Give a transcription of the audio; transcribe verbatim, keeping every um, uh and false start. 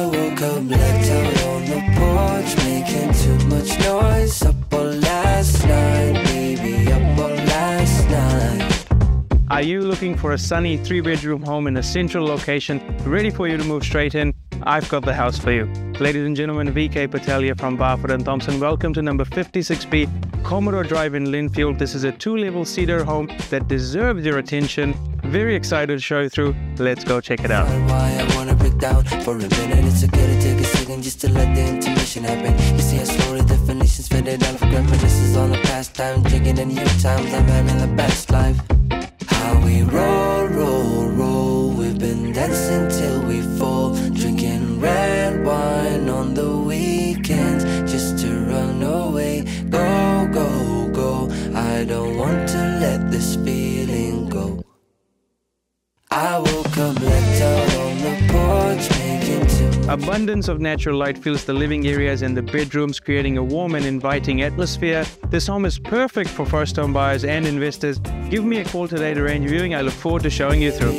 I woke up blacked out on the porch, making too much noise. Up all last night, baby, up all last night. Are you looking for a sunny three-bedroom home in a central location, ready for you to move straight in? I've got the house for you. Ladies and gentlemen, V K Patel here from Barfoot and Thompson. Welcome to number fifty-six B, Commodore Drive in Linfield. This is a two-level cedar home that deserves your attention. Very excited to show you through. Let's go check it out. For a minute, it's okay to take a second just to let the intuition happen. You see how slowly definitions faded out of reminiscences on the past time, drinking in new times, I'm having the best life. How we roll, roll, roll, we've been dancing till we fall, drinking red wine on the weekends just to run away. Go, go, go, I don't want to let this feeling go. I woke up blacked out on the porch, making too abundance of natural light fills the living areas and the bedrooms, creating a warm and inviting atmosphere. This home is perfect for first-time buyers and investors. Give me a call today to arrange viewing. I look forward to showing you through.